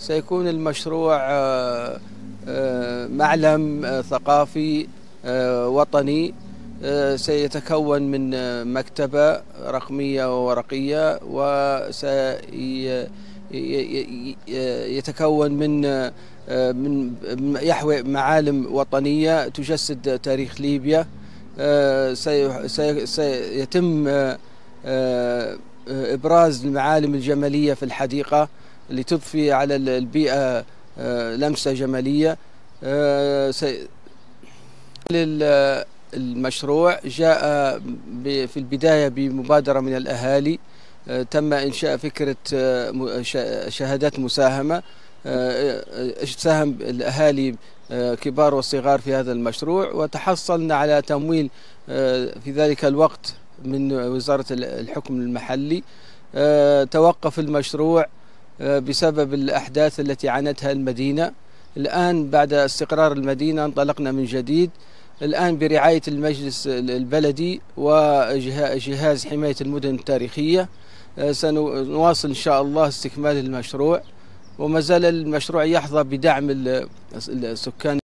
سيكون المشروع معلم ثقافي وطني، سيتكون من مكتبة رقمية وورقية، وسيتكون من يحوي معالم وطنية تجسد تاريخ ليبيا. سيتم إبراز المعالم الجمالية في الحديقة لتضفي على البيئة لمسة جمالية. المشروع جاء في البداية بمبادرة من الأهالي، تم إنشاء فكرة شهادات مساهمة، ساهم الأهالي كبار وصغار في هذا المشروع، وتحصلنا على تمويل في ذلك الوقت من وزارة الحكم المحلي. توقف المشروع بسبب الأحداث التي عانتها المدينة. الآن بعد استقرار المدينة انطلقنا من جديد، الآن برعاية المجلس البلدي وجهاز حماية المدن التاريخية سنواصل إن شاء الله استكمال المشروع، وما زال المشروع يحظى بدعم السكان